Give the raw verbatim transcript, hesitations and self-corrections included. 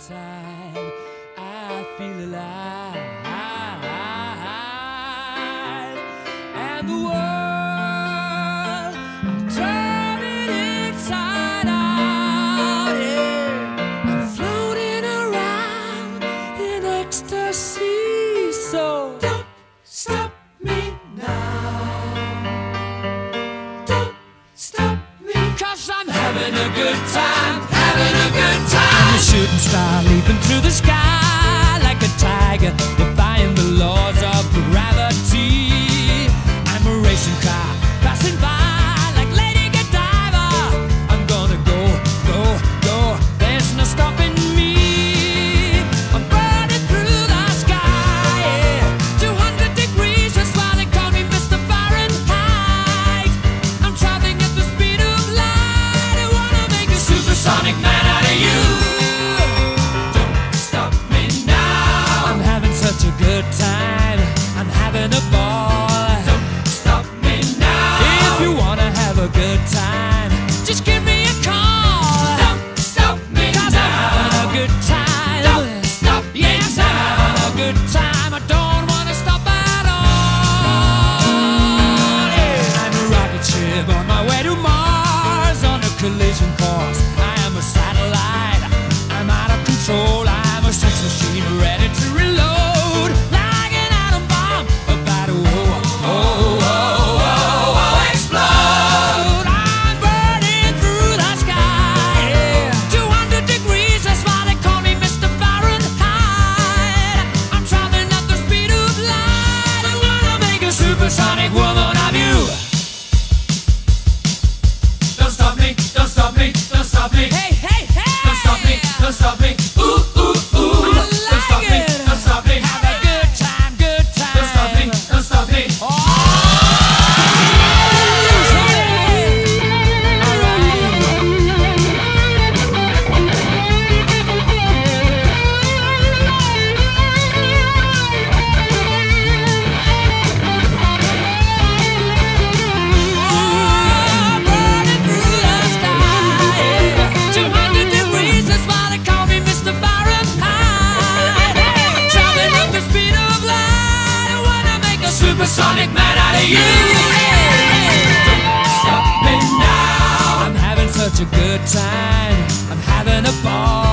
time I feel alive, and the world I'll turn it inside out, yeah. I'm floating around in ecstasy, so don't stop me now, don't stop me, 'cause I'm having a good time, having a good time. I'm a shooting star leaping through the sky like a tiger, defying the laws of gravity. I'm a racing car passing by like Lady Godiva. I'm gonna go, go, go, there's no stopping me. I'm burning through the sky, yeah. two hundred degrees, that's why they call me Mister Fahrenheit. I'm traveling at the speed of light. I wanna make a supersonic man out of you. Such a good time, I'm having a ball. Don't stop me now. If you wanna have a good time, just give me a call. Don't stop me now. 'Cause I'm having a good time. Don't stop me now. Yes, I'm having a good time. I don't wanna stop at all. Yeah. I'm a rocket ship on my way to Mars, on a collision course. I am a satellite. I'm out of control. I'm a sex machine ready to reload. Supersonic woman of you. Don't stop me, don't stop me, don't stop me. Hey, hey, hey. Don't stop me, don't stop me. Ooh, ooh, ooh. I like don't stop it. me, don't stop me. Have a good time, good time. Don't stop me, don't stop me. Oh. Supersonic man out of you. Don't stop me now. I'm having such a good time. I'm having a ball.